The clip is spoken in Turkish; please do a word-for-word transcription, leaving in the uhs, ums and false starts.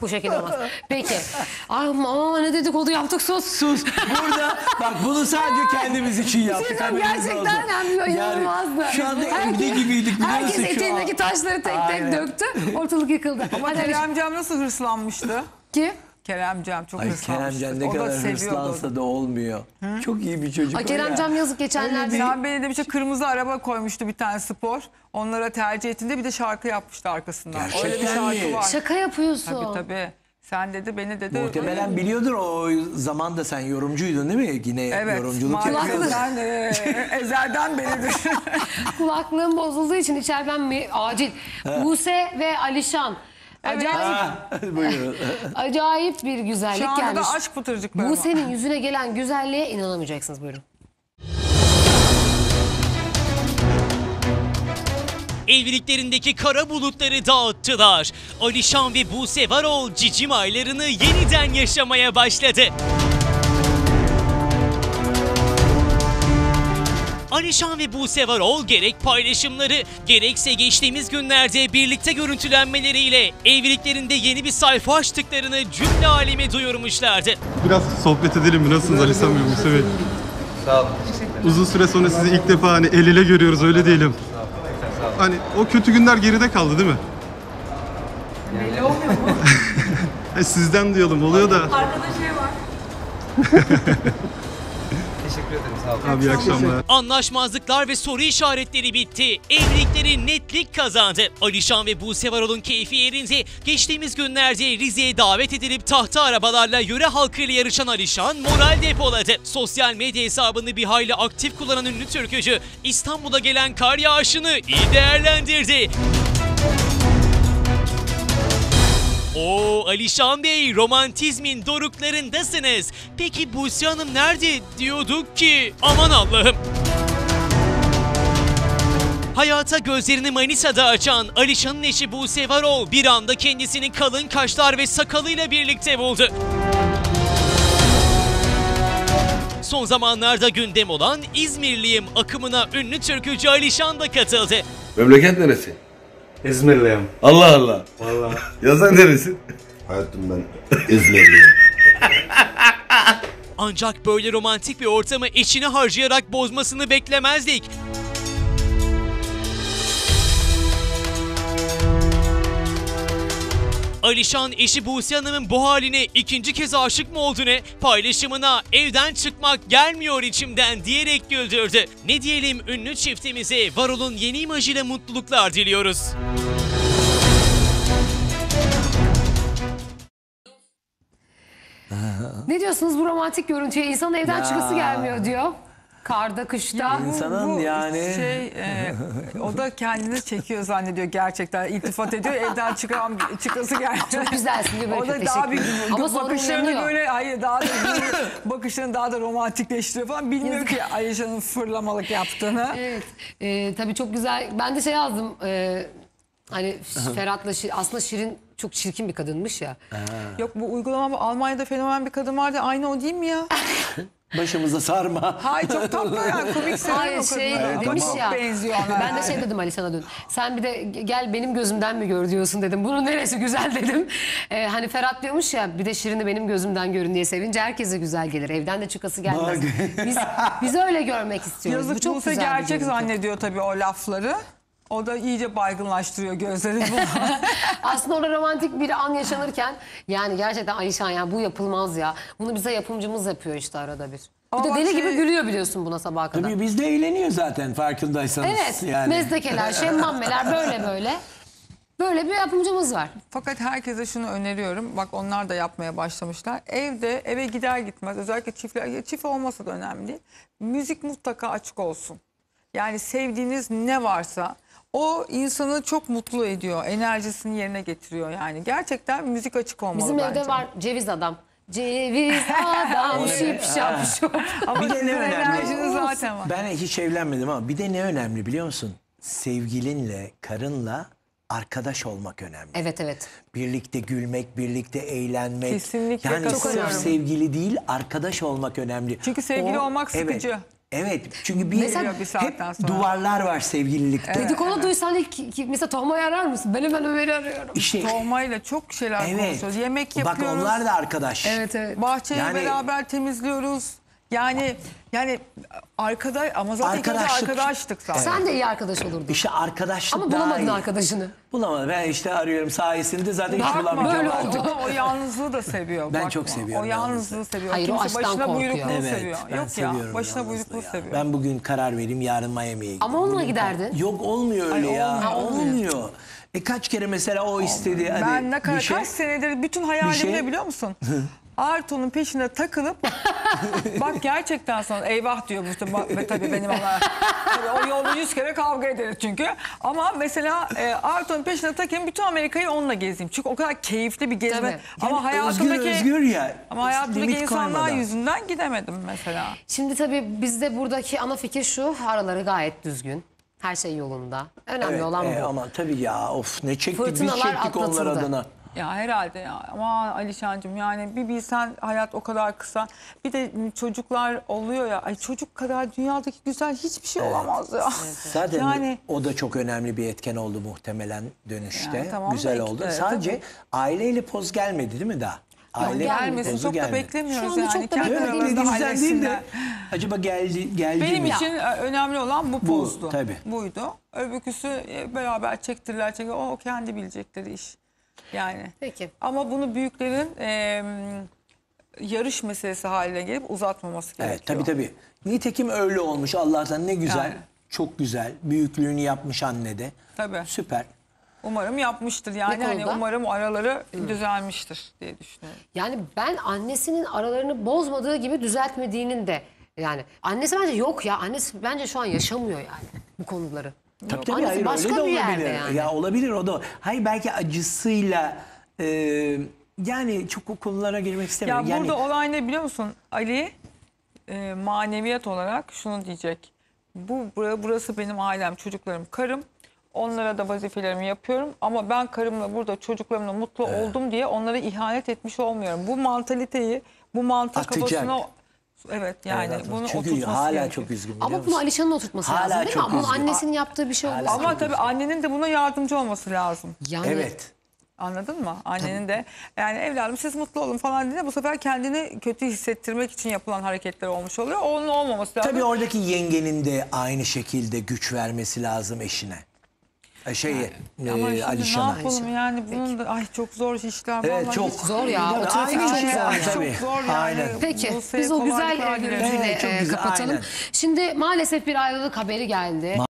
Bu şekilde olmaz. Peki. Ama ne dedikodu yaptık, sus. Sus. Burada bak bunu sadece kendimiz için yaptık. Şey gerçekten anlıyor, inanılmazdı. Şu anda evde gibiydik. Herkes eteğindeki taşları tek tek döktü. Ortalık yıkıldı. Ama Keremcam nasıl hırslanmıştı? Kim? Keremcam çok hırslanmıştı. Keremcam ne kadar hırslansa da olmuyor. Hı? Çok iyi bir çocuk. Keremcam yazık geçenlerde. Ben beni de bir şey kırmızı araba koymuştu bir tane spor. Onlara tercih ettiğinde bir de şarkı yapmıştı arkasından. Gerçekten öyle bir şarkı mi? Var. Şaka yapıyorsun. Tabii tabii. Sen dedi beni dedi. Muhtemelen biliyordur o zaman da sen yorumcuydun değil mi? Yine evet, yorumculuk yapıyordun. Evet. Ezelden beridir. Kulaklığım bozulduğu için içeriden mi? Acil. Ha. Buse ve Alişan. Acayip, buyurun. Acayip bir güzellik gelmiş. Şu anda da aşk pıtırcıkları. Buse'nin yüzüne gelen güzelliğe inanamayacaksınız. Buyurun. Evliliklerindeki kara bulutları dağıttılar. Alişan ve Buse Varol cicim aylarını yeniden yaşamaya başladı. Alişan ve Buse Varol gerek paylaşımları gerekse geçtiğimiz günlerde birlikte görüntülenmeleriyle evliliklerinde yeni bir sayfa açtıklarını cümle aleme duyurmuşlardı. Biraz sohbet edelim mi? Nasılsınız Alişan ve Buse Bey? Sağ olun. Uzun süre sonra sizi ilk defa hani el ele görüyoruz, öyle diyelim. Hani o kötü günler geride kaldı değil mi? Belli olmuyor mu? Sizden duyalım, oluyor da. Arkada şey var. Teşekkür ederim, sağ olun. Abi, iyi akşamlar. Anlaşmazlıklar ve soru işaretleri bitti. Evlilikleri netlik kazandı. Alişan ve Buse Varol'un keyfi yerinde. Geçtiğimiz günlerde Rize'ye davet edilip tahta arabalarla yöre halkıyla yarışan Alişan moral depoladı. Sosyal medya hesabını bir hayli aktif kullanan ünlü türkücü İstanbul'a gelen kar yağışını iyi değerlendirdi. Oo Alişan Bey, romantizmin doruklarındasınız. Peki Buse Hanım nerede diyorduk ki? Aman Allah'ım. Hayata gözlerini Manisa'da açan Alişan'ın eşi Buse Varol bir anda kendisini kalın kaşlar ve sakalıyla birlikte buldu. Son zamanlarda gündem olan İzmirliyim akımına ünlü türkücü Alişan da katıldı. Memleket neresi? İzmirliyim. Allah Allah. Vallahi. Ya sen neresin? Hayatım ben İzmirliyim. Ancak böyle romantik bir ortamı içine harcayarak bozmasını beklemezdik. Alişan eşi Buse Hanım'ın bu haline ikinci kez aşık mı oldu ne? Paylaşımına evden çıkmak gelmiyor içimden diyerek güldürdü. Ne diyelim ünlü çiftimize Varol'un yeni imajıyla mutluluklar diliyoruz. Ne diyorsunuz bu romantik görüntüye? İnsanın evden ya. Çıkası gelmiyor diyor. Karda, kışta. Ya insanın bu, yani. Şey, e, o da kendini çekiyor zannediyor gerçekten. İltifat ediyor. Evden çıkan, çıkası geldi. Çok güzelsin diyor. O da daha bir bakışlarını böyle, hayır daha da bakışlarını daha da romantikleştiriyor falan. Bilmiyorum ki Alişan'ın fırlamalık yaptığını. Evet. E, tabii çok güzel. Ben de şey yazdım. E, hani Ferhat'la Şirin, aslında Şirin çok çirkin bir kadınmış ya. Ha. Yok bu uygulama Almanya'da fenomen bir kadın vardı. Aynı o değil mi ya? Başımıza sarma. Hayır çok tatlı yani komik seviyor şey, evet, demiş tamam. Ya. Benziyor ben de şey dedim Alişan'a dün. Sen bir de gel benim gözümden mi gör diyorsun dedim. Bunun neresi güzel dedim. Ee, hani Ferhat diyormuş ya bir de Şirin'i benim gözümden görün diye sevince herkese güzel gelir. Evden de çıkası gelmez. Biz, biz öyle görmek istiyoruz. Yazık, bu çok güzel gerçek zannediyor tabii o lafları. O da iyice baygınlaştırıyor gözlerini. Aslında orada romantik bir an yaşanırken yani gerçekten Alişan ya bu yapılmaz ya. Bunu bize yapımcımız yapıyor işte arada bir. Bir de deli şey... gibi gülüyor biliyorsun buna sabaha kadar. Tabii biz de eğleniyor zaten farkındaysanız. Evet yani. Mezdekeler, şemmammeler böyle böyle. Böyle bir yapımcımız var. Fakat herkese şunu öneriyorum. Bak onlar da yapmaya başlamışlar. Evde eve gider gitmez özellikle çiftler, çift olmasa da önemli değil. Müzik mutlaka açık olsun. Yani sevdiğiniz ne varsa... O insanı çok mutlu ediyor. Enerjisini yerine getiriyor yani. Gerçekten müzik açık olmalı bizim bence. Bizim evde var ceviz adam. Ceviz adam şıp şap şop. Bir de ne önemli? Zaten var. Ben hiç evlenmedim ama bir de ne önemli biliyor musun? Sevgilinle, karınla arkadaş olmak önemli. Evet evet. Birlikte gülmek, birlikte eğlenmek. Kesinlikle. Yani sırf sevgili değil arkadaş olmak önemli. Çünkü sevgili o, olmak sıkıcı. Evet. Evet, çünkü bir mesela, hep bir duvarlar var sevgililikte. Evet, dedikodu evet. duysan ilk mesela Tohma'yı arar mısın? Ben hemen Ömer'i arıyorum. İşte, Tohma'yla çok şeyler evet. konuşuyoruz. Yemek yapıyoruz. Bak onlar da arkadaş. Evet, evet. Bahçeyi yani, beraber temizliyoruz. Yani yani arkadaş ama zaten arkadaşlık, arkadaştık zaten. Sen de iyi arkadaş olurdun. İşte arkadaşlık ama bulamadın daha iyi. Arkadaşını. Bulamadım. Ben işte arıyorum sayesinde zaten hiç bulamayacağım artık. O yalnızlığı da seviyor. Ben bakma. Çok seviyorum. O yalnızlığı yalnızlığı seviyor. Hayır, kimse başına buyrukluğu evet, seviyor. Yok ya, başına buyrukluğu seviyor. Ben bugün karar vereyim, yarın Miami'ye gidelim. Ama onunla giderdin. Yok olmuyor öyle. Ay, ya. Olmuyor. Ha, olmuyor. olmuyor. E kaç kere mesela o istedi. Hani ben ne kadar şey, kaç senedir bütün hayalimle şey, biliyor musun? Arto'nun peşine takılıp bak gerçekten sonra eyvah diyor işte, bak, ve tabii benim Allah o yolda yüz kere kavga ederiz çünkü ama mesela e, Arto'nun peşine takayım bütün Amerika'yı onunla gezeyim çünkü o kadar keyifli bir gezme yani ama hayatımdaki özgür, özgür ya, ama hayatımdaki insanlar koymadan. Yüzünden gidemedim mesela. Şimdi tabii bizde buradaki ana fikir şu, araları gayet düzgün. Her şey yolunda. Önemli evet, olan bu. E, ama tabii ya of ne çektik biz çektik onlar adına. Ya herhalde ya. Ama Alişancığım yani bir bilsen hayat o kadar kısa. Bir de çocuklar oluyor ya. Ay çocuk kadar dünyadaki güzel hiçbir şey evet. olamaz ya. Evet. Zaten yani, o da çok önemli bir etken oldu muhtemelen dönüşte. Yani, tamam, güzel oldu. De, Sadece tabii. aileyle poz gelmedi değil mi daha? Aile gelmesin çok gelmedi. Da beklemiyoruz yani. Çok da beklediğimizden değil de acaba geldi geldi Benim mi? için önemli olan bu pozdu. Bu, tabii. Buydu. Öbürküsü beraber çektirdiler. Çektirdiler. O kendi bilecekleri iş. Yani. Peki. Ama bunu büyüklerin e, yarış meselesi haline gelip uzatmaması gerekiyor. Evet, tabii tabii. Nitekim öyle olmuş Allah'tan ne güzel. Yani. Çok güzel. Büyüklüğünü yapmış anne de. Tabii. Süper. Umarım yapmıştır yani hani umarım araları hmm. düzelmiştir diye düşünüyorum. Yani ben annesinin aralarını bozmadığı gibi düzeltmediğinin de yani annesi bence yok ya annesi bence şu an yaşamıyor yani bu konuları. Tabii tabii hayır, başka öyle de olabilir. Yani. Ya olabilir o da. Hayır belki acısıyla e, yani çok o konulara girmek istemiyorum. Ya yani, burada olay ne biliyor musun Ali e, maneviyat olarak şunu diyecek. Bu burası benim ailem, çocuklarım, karım. Onlara da vazifelerimi yapıyorum ama ben karımla burada çocuklarımla mutlu evet. oldum diye onlara ihanet etmiş olmuyorum. Bu mantaliteyi, bu mantık kafasına... Evet yani evet, bunu çünkü oturtması hala gerekiyor. Çok üzgün. Ama bunu Alişan'ın oturtması hala lazım değil mi? Ama annesinin yaptığı bir şey olmaz. Ama tabii üzgün. Annenin de buna yardımcı olması lazım. Yani... Evet. Anladın mı? Annenin de yani evladım siz mutlu olun falan diye bu sefer kendini kötü hissettirmek için yapılan hareketler olmuş oluyor. Onun olmaması lazım. Tabii oradaki yengenin de aynı şekilde güç vermesi lazım eşine. Şey yani, e, Alişan'a. Ne yapalım yani bunun da ay çok zor işler. Evet, çok zor ya. O trafik çok zor. Çok zor yani. Peki biz o güzel görüntüyle evet, e, kapatalım. Aynen. Şimdi maalesef bir ayrılık haberi geldi. Ma